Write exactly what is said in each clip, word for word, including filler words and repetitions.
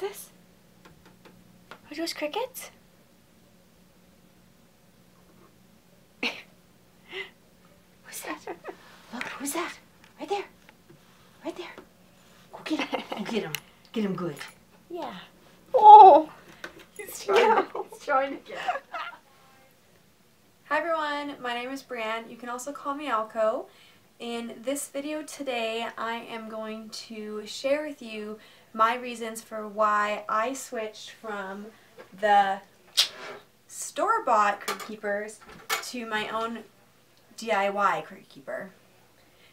this? Are those crickets? Who's that? Look, who's that? Right there. Right there. Go get him. Get him. Get him good. Yeah. Oh! He's trying, yeah. to, he's trying to get him. Hi everyone, my name is Brianne. You can also call me Alco. In this video today, I am going to share with you my reasons for why I switched from the store-bought crate keepers to my own D I Y crate keeper.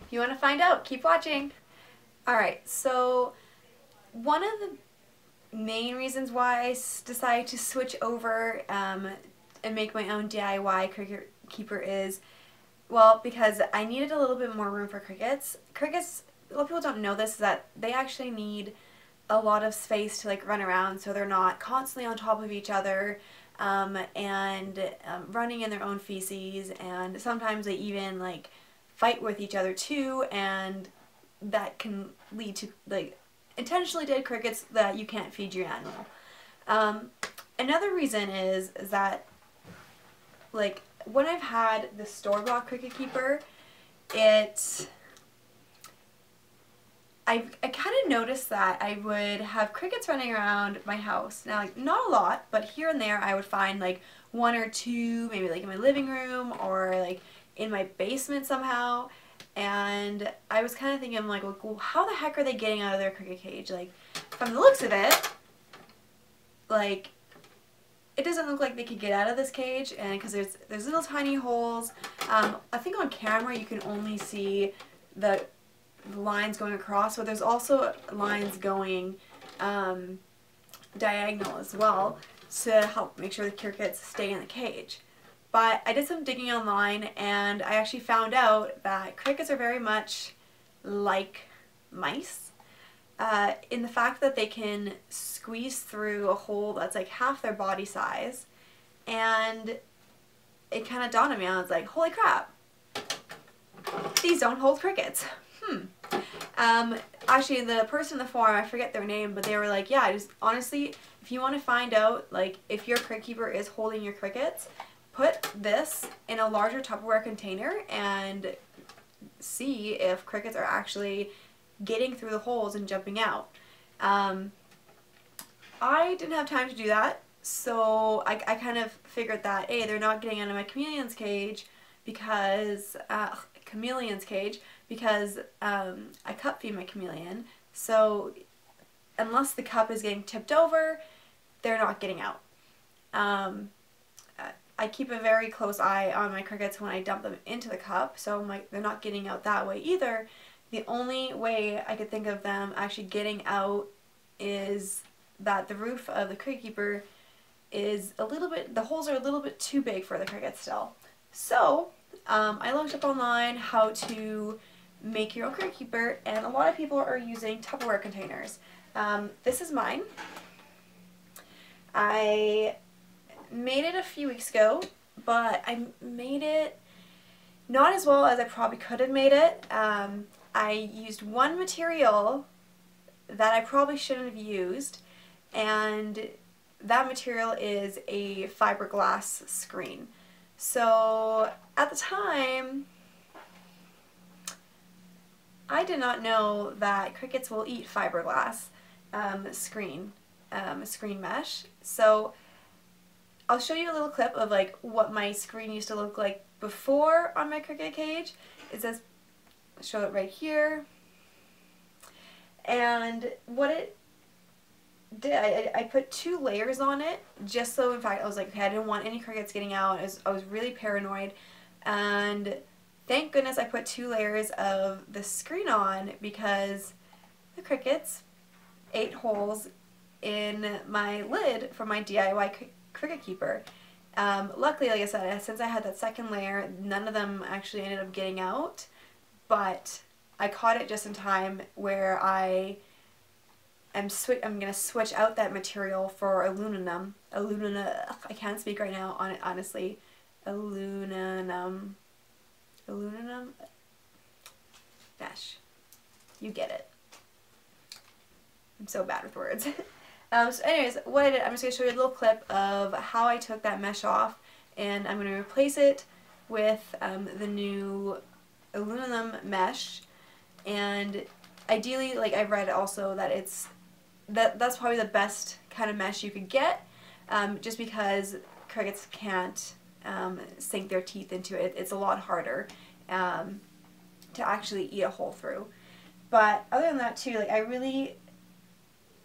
If you want to find out, keep watching. Alright, so one of the main reasons why I decided to switch over um, and make my own D I Y crate keeper is, well, because I needed a little bit more room for crickets. Crickets, a lot of people don't know this, is that they actually need a lot of space to like run around, so they're not constantly on top of each other um, and um, running in their own feces, and sometimes they even like fight with each other too, and that can lead to like intentionally dead crickets that you can't feed your animal. Um, another reason is, is that like when I've had the store-bought cricket keeper, it I, I kind of noticed that I would have crickets running around my house. Now, like, not a lot, but here and there I would find like one or two, maybe like in my living room or like in my basement somehow. And I was kind of thinking, like, well, how the heck are they getting out of their cricket cage? Like, from the looks of it, like, it doesn't look like they could get out of this cage, and because there's there's little tiny holes. Um, I think on camera you can only see the, the lines going across, but there's also lines going um, diagonal as well to help make sure the crickets stay in the cage. But I did some digging online, and I actually found out that crickets are very much like mice. Uh, in the fact that they can squeeze through a hole that's like half their body size, and it kind of dawned on me. I was like, holy crap, these don't hold crickets. Hmm. Um, actually, the person in the forum, I forget their name, but they were like, yeah, just honestly, if you want to find out like if your crate keeper is holding your crickets, put this in a larger Tupperware container and see if crickets are actually getting through the holes and jumping out. Um, I didn't have time to do that, so I, I kind of figured that, hey, they're not getting out of my chameleon's cage because, uh, chameleon's cage, because um, I cup feed my chameleon, so unless the cup is getting tipped over, they're not getting out. Um, I keep a very close eye on my crickets when I dump them into the cup, so I'm like, they're not getting out that way either. The only way I could think of them actually getting out is that the roof of the crate keeper is a little bit, the holes are a little bit too big for the crickets still. So um, I looked up online how to make your own crate keeper, and a lot of people are using Tupperware containers. Um, this is mine. I made it a few weeks ago, but I made it not as well as I probably could have made it. Um, I used one material that I probably shouldn't have used, and that material is a fiberglass screen. So at the time, I did not know that crickets will eat fiberglass um, screen, um, screen mesh. So I'll show you a little clip of like what my screen used to look like before on my cricket cage. It says, show it right here, and what it did, I, I put two layers on it, just so, in fact, I was like, okay, I didn't want any crickets getting out. I was, I was really paranoid, and thank goodness I put two layers of the screen on, because the crickets ate holes in my lid for my D I Y cr cricket keeper. Um, luckily, like I said, since I had that second layer, none of them actually ended up getting out, but I caught it just in time where I am sw I'm going to switch out that material for aluminum. Aluminum, I can't speak right now on it, honestly. Aluminum, aluminum mesh. You get it. I'm so bad with words. Um, so anyways, what I did, I'm just going to show you a little clip of how I took that mesh off, and I'm going to replace it with um, the new aluminum mesh. And ideally, like I've read also, that it's that that's probably the best kind of mesh you could get, um, just because crickets can't um, sink their teeth into it. It's a lot harder um, to actually eat a hole through. But other than that too, like I really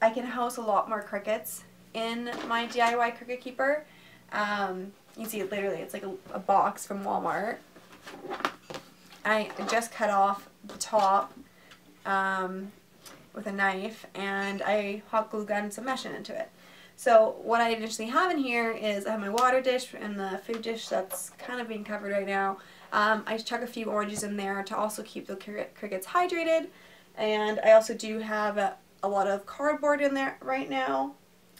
I can house a lot more crickets in my D I Y Cricket Keeper. Um, you can see it literally, it's like a, a box from Walmart. I just cut off the top um, with a knife, and I hot glue gunned some mesh into it. So what I initially have in here is I have my water dish and the food dish that's kind of being covered right now. Um, I chuck a few oranges in there to also keep the crickets hydrated, and I also do have a a lot of cardboard in there right now.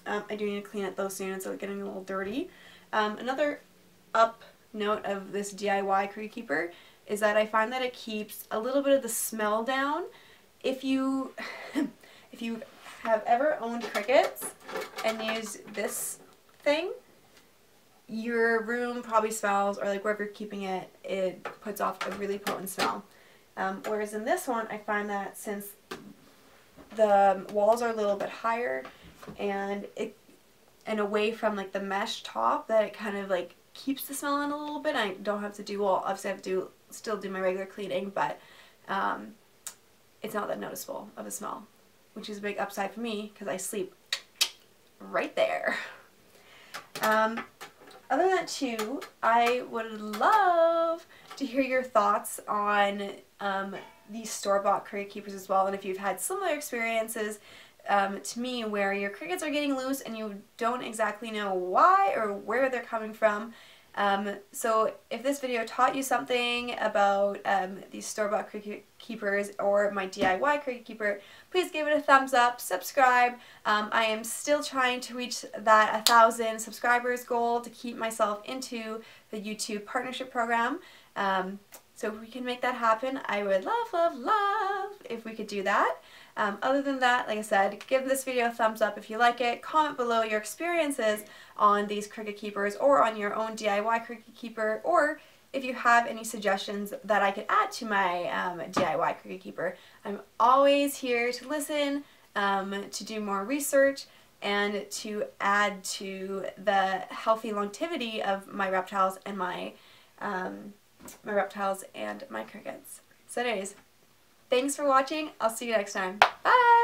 Um, I do need to clean it though soon, so it's getting a little dirty. Um, another up note of this D I Y Cricket Keeper is that I find that it keeps a little bit of the smell down. If you if you have ever owned crickets and used this thing, your room probably smells, or like wherever you're keeping it, it puts off a really potent smell. Um, whereas in this one, I find that since the walls are a little bit higher and it and away from like the mesh top, that it kind of like keeps the smell in a little bit. I don't have to do, well, obviously I have to do, still do my regular cleaning, but um, it's not that noticeable of a smell, which is a big upside for me because I sleep right there. Um, other than that too, I would love to hear your thoughts on um, these store-bought cricket keepers as well, and if you've had similar experiences um, to me where your crickets are getting loose and you don't exactly know why or where they're coming from. Um, so if this video taught you something about um, these store-bought cricket keepers or my D I Y cricket keeper, please give it a thumbs up, subscribe. Um, I am still trying to reach that a thousand subscribers goal to keep myself into the YouTube partnership program. Um, So if we can make that happen, I would love, love, love if we could do that. Um, other than that, like I said, give this video a thumbs up if you like it. Comment below your experiences on these cricket keepers or on your own D I Y cricket keeper, or if you have any suggestions that I could add to my um, D I Y cricket keeper. I'm always here to listen, um, to do more research, and to add to the healthy longevity of my reptiles and my um, my reptiles and my crickets. So anyways, thanks for watching. I'll see you next time. Bye!